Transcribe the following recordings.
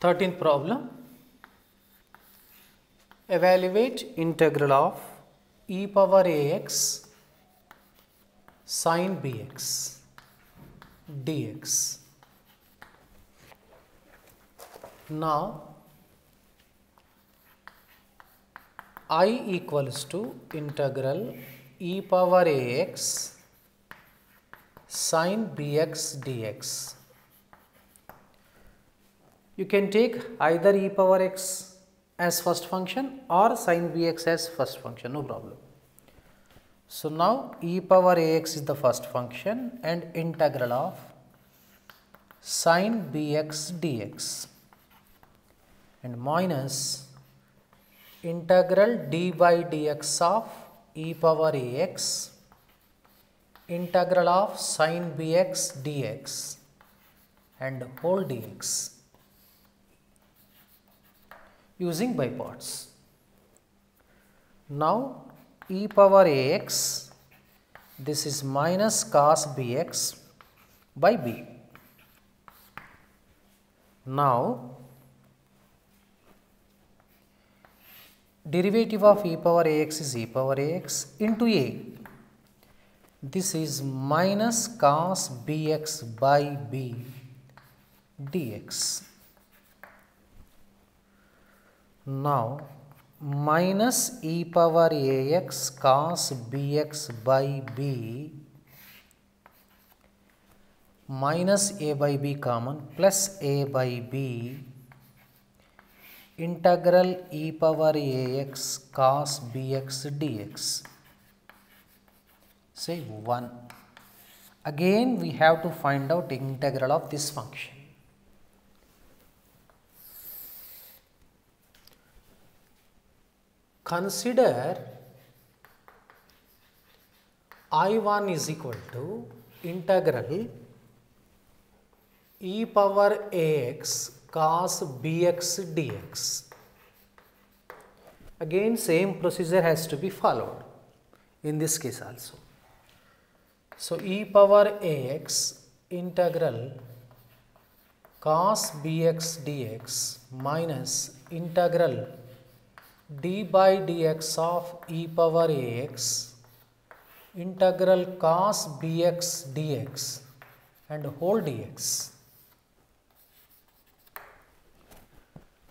13th problem, evaluate integral of e power ax sin bx dx. Now, I equals to integral e power ax sin bx dx. You can take either e power x as first function or sin bx as first function, no problem. So, now e power ax is the first function and integral of sin bx dx and minus integral d by dx of e power ax integral of sin bx dx and whole dx using by parts. Now e power ax, this is minus cos bx by b. Now derivative of e power ax is e power ax into a. This is minus cos bx by b dx. Now minus e power ax cos bx by b, minus a by b common plus a by b integral e power ax cos bx dx, say 1. Again we have to find out integral of this function. Consider I1 is equal to integral e power ax cos bx dx. Again same procedure has to be followed in this case also. So e power ax integral cos bx dx minus integral d by dx of e power ax integral cos bx dx and whole dx.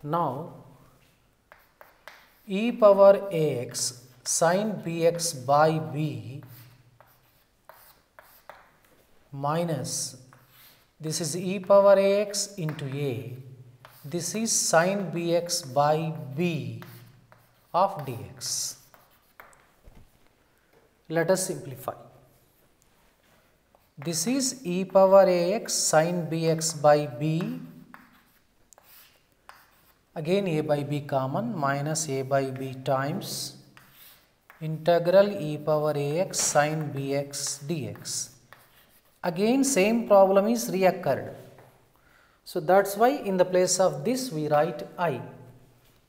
Now, e power ax sin bx by b minus, this is e power ax into a, this is sin bx by b of dx. Let us simplify. This is e power ax sin bx by b, again a by b common, minus a by b times integral e power ax sin bx dx. Again same problem is reoccurred. So that's why in the place of this we write I.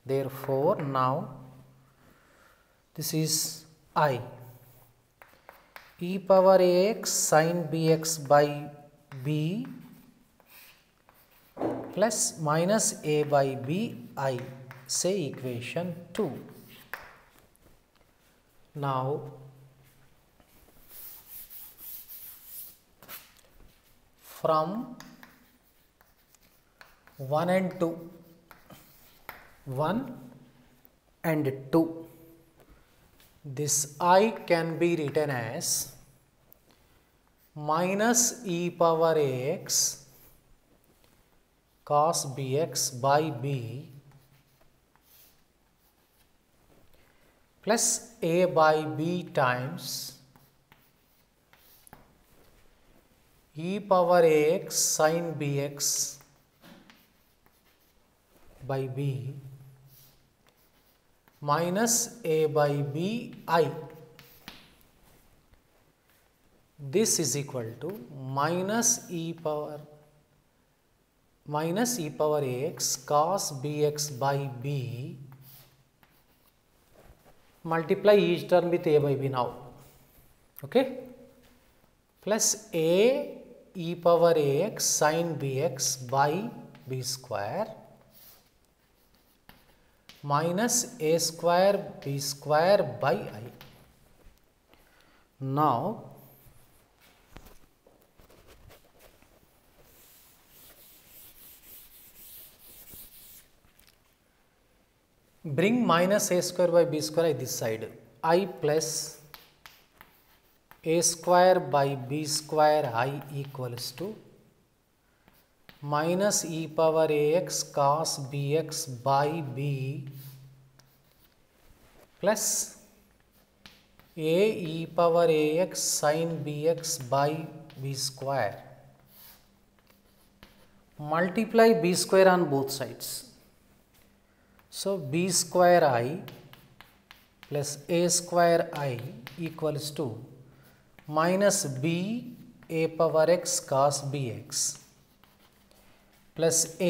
Therefore now this is I e power ax sin bx by b plus minus a by b I, say equation 2. Now from 1 and 2, 1 and 2, this I can be written as minus e power ax cos bx by b plus a by b times e power ax sin bx by b minus a by b I. This is equal to minus e power ax cos bx by b, multiply each term with a by b now, okay, plus a e power ax sin bx by b square minus a square b square by I. Now bring minus a square by b square this side, I plus a square by b square I equals to minus e power ax cos bx by b plus a e power ax sin bx by b square multiply b square on both sides. So, b square I plus a square I equals to minus b a power x cos bx plus a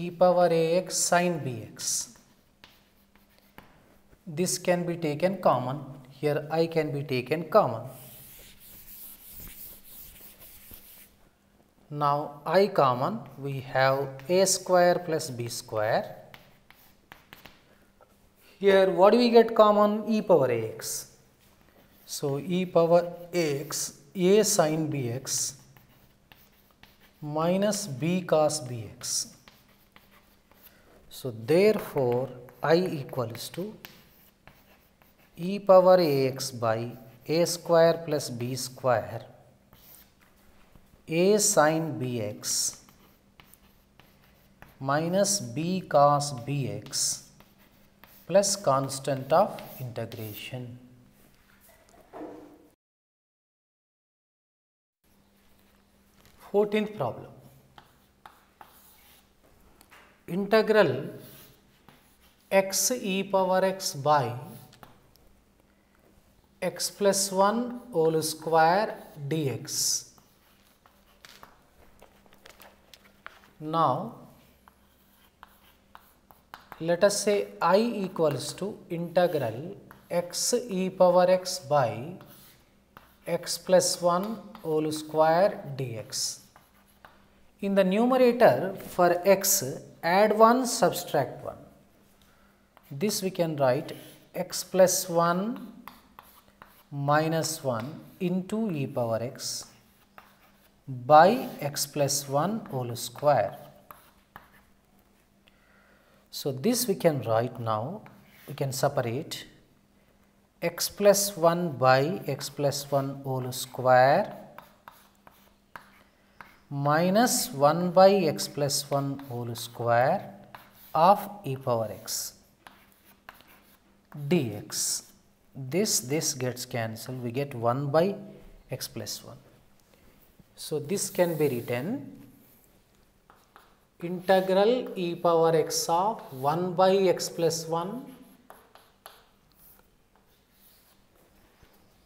e power ax sin bx. This can be taken common, here I can be taken common. Now, I common, we have a square plus b square. Here what do we get common? E power ax. So e power ax, a sin bx minus b cos bx. So therefore I equals to e power ax by a square plus b square a sin bx minus b cos bx plus constant of integration. Fourteenth problem. Integral x e power x by x plus 1 whole square dx. Now, let us say I equals to integral x e power x by x plus 1 whole square dx. In the numerator for x add 1 subtract 1. This we can write x plus 1 minus 1 into e power x by x plus 1 whole square. So, this we can write now, we can separate x plus 1 by x plus 1 whole square minus 1 by x plus 1 whole square of e power x dx. This gets cancelled, we get 1 by x plus 1. So, this can be written integral e power x of 1 by x plus 1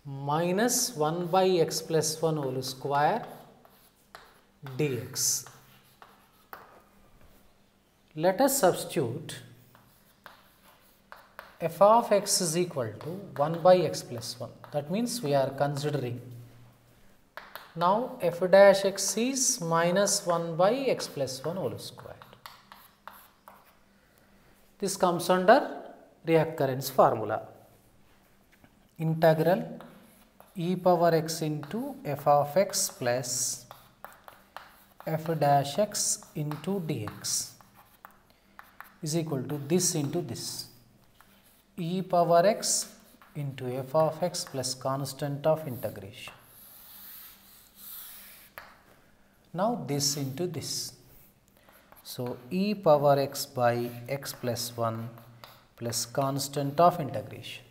minus 1 by x plus 1 whole square dx. Let us substitute f of x is equal to 1 by x plus 1, that means we are considering. Now, f dash x is minus 1 by x plus 1 whole square. This comes under reoccurrence formula. Integral e power x into f of x plus f dash x into dx is equal to this into this. E power x into f of x plus constant of integration. Now this into this. So e power x by x plus 1 plus constant of integration.